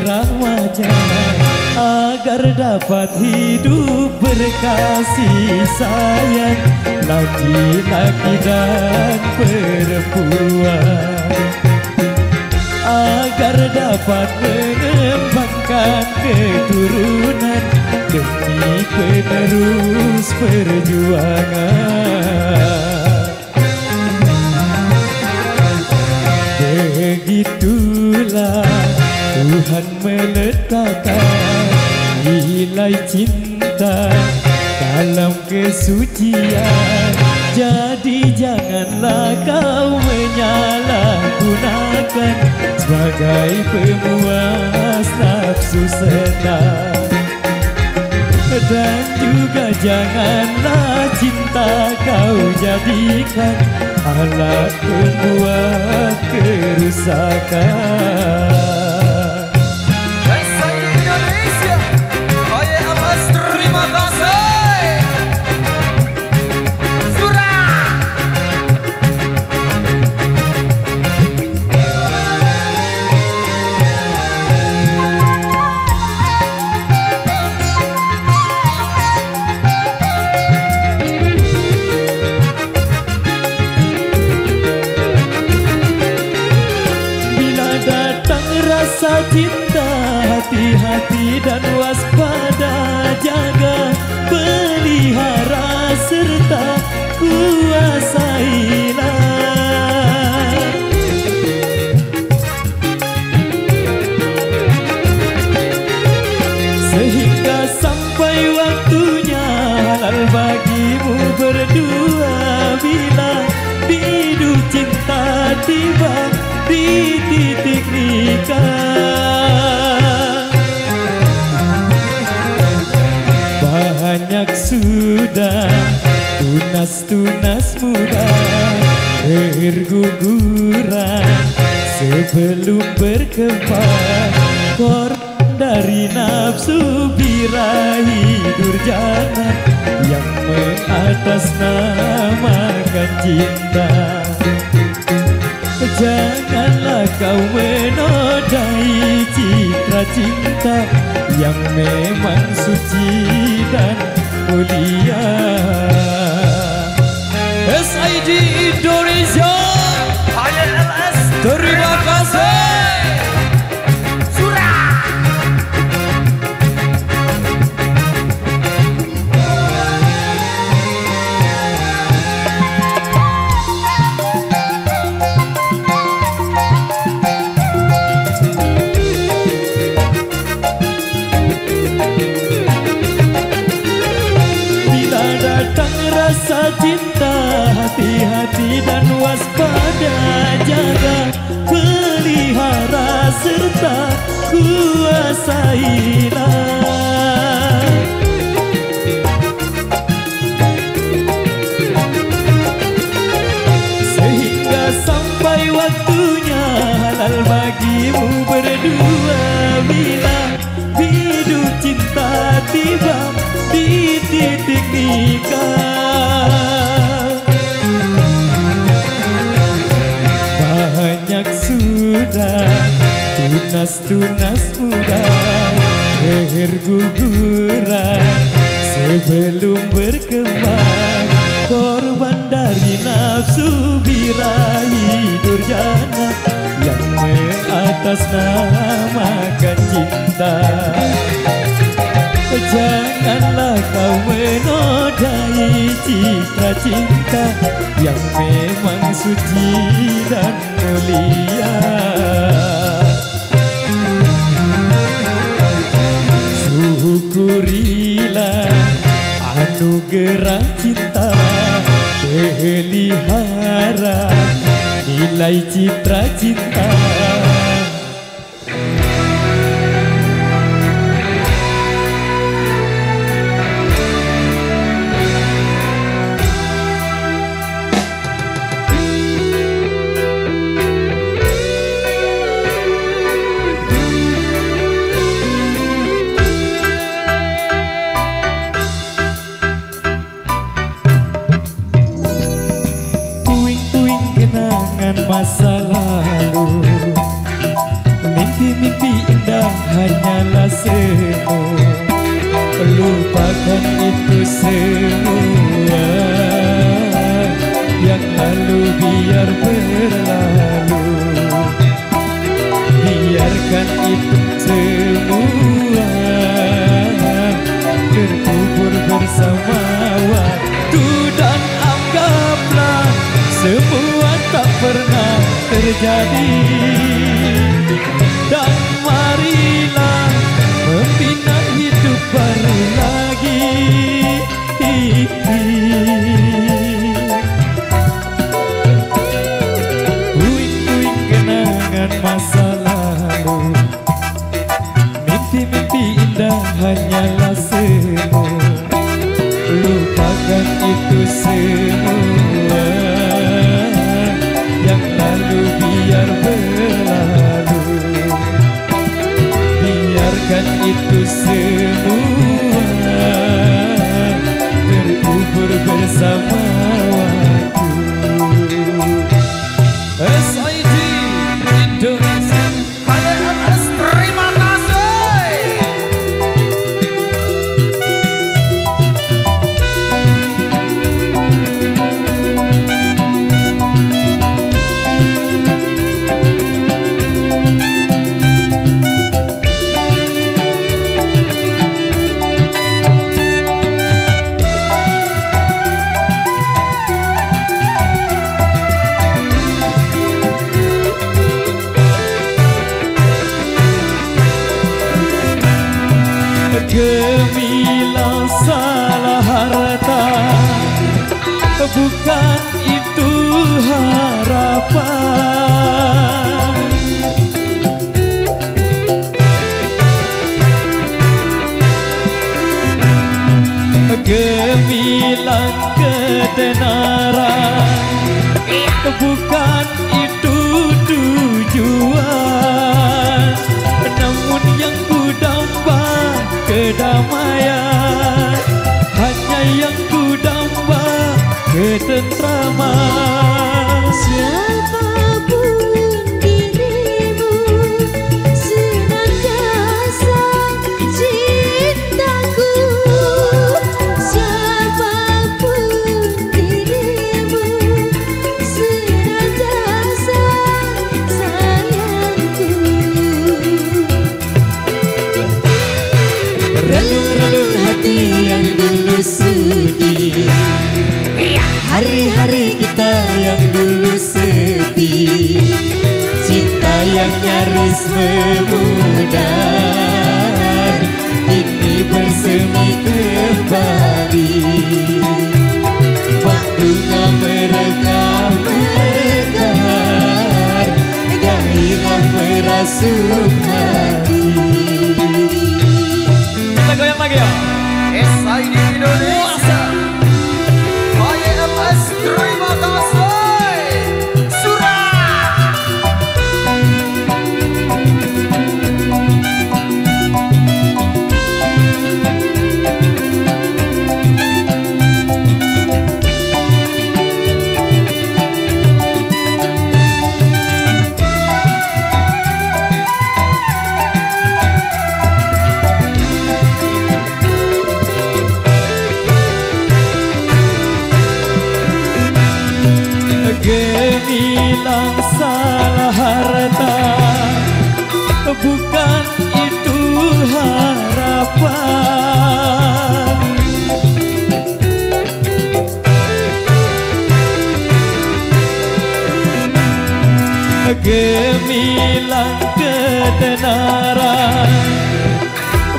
cerah wajah agar dapat hidup berkasih sayang laki-laki dan perempuan, agar dapat mengembangkan keturunan demi penerus perjuangan. Begitulah Tuhan meletakkan nilai cinta dalam kesucian. Jadi janganlah kau menyalahgunakan sebagai pemuas nafsu senang. Dan juga janganlah cinta kau jadikan alat pembuat kerusakan. SID Indonesia, Oye Abbas, terima kasih. Surah. Rasa cinta, hati-hati dan waspada, jaga, pelihara serta kuasailah. Sehingga sampai waktunya halal bagimu berdua, bila hidup cinta tiba di titik nikah. Banyak sudah tunas-tunas muda berguguran sebelum berkembang. Korban dari nafsu birahi durjana yang mengatasnamakan cinta. Janganlah kau menodai citra cinta yang memang suci dan mulia. SID Indonesia, ILS, terima kasih. Surah. Rasa cinta, hati-hati dan waspada, jaga, pelihara serta kuasailah. Sehingga sampai waktunya halal bagimu berdua, bila hidup cinta tiba di titik nikah. Banyak sudah tunas-tunas muda berguguran sebelum berkembang. Korban dari nafsu birahi durjana yang mengatasnamakan cinta. Janganlah kau menodai citra cinta yang memang suci dan mulia. Syukurilah anugerah cinta, pelihara nilai citra cinta. Masa lalu hatimu, lupakan itu semua. Yang lalu biar berlalu, biarkan itu semua terkubur bersama waktu. Dan anggaplah semua tak pernah terjadi, dan marilah membina hidup baru lagi. Puing-puing kenangan masa lalu, mimpi-mimpi indah hanyalah semu. Lupakan itu semua, yang lalu biar berlalu, biarkan itu semua terkubur bersama waktu. SID Indonesia, HDMS, terima kasih. Gemilang salah harta, bukan itu harapan. Gemilang ketenaran, bukan itu tujuan. Namun yang kudambakan kedamaian, hanya yang kudamba ketentraman. Siapapun dirimu, senantiasa cintaku. Siapapun dirimu, senantiasa sayangku. Relung-relung hati yang dulu sedih, hari-hari kita yang dulu sedih. Cinta yang nyaris memudar, ini bersemi kembali. Waktunya merekam-rekam, gairah merasuk hati. Goyang lagi ya, SID Indonesia, HDMS, terima kasih. Surah gemilang salah harta, bukan itu harapan. Gemilang ketenaran,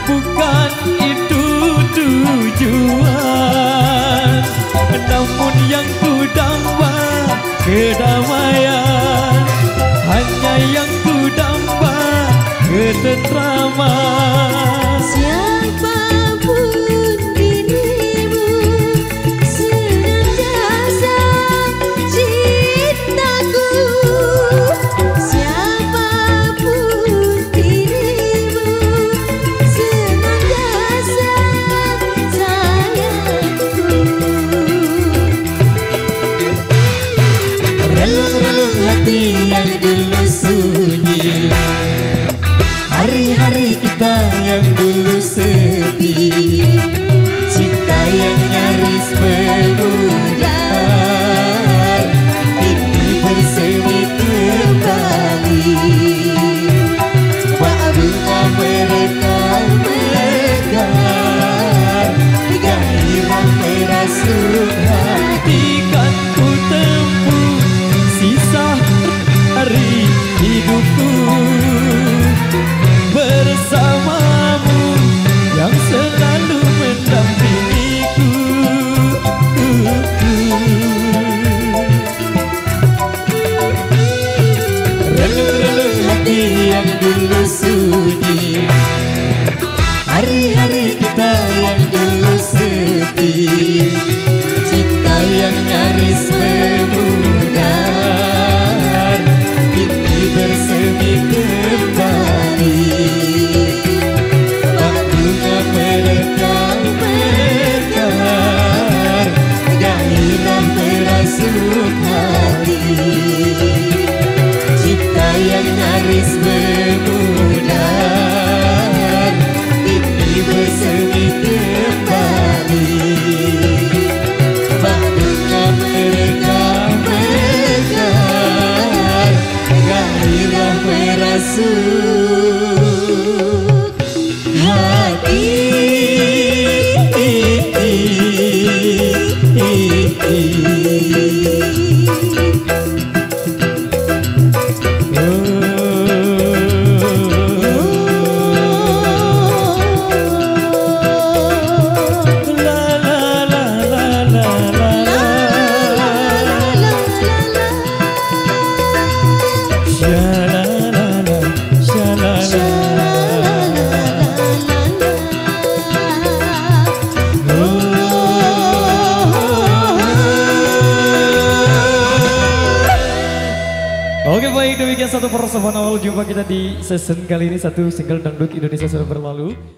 bukan itu tujuan. Namun yang kudamba kedamaian, hanya yang kudamba ketentraman. Siapapun dirimu, senantiasa cintaku. Siapapun dirimu, senantiasa sayangku. Relung-relung Oke baik, demikian satu persembahan awal jumpa kita di season kali ini, satu single dangdut Indonesia sudah berlalu.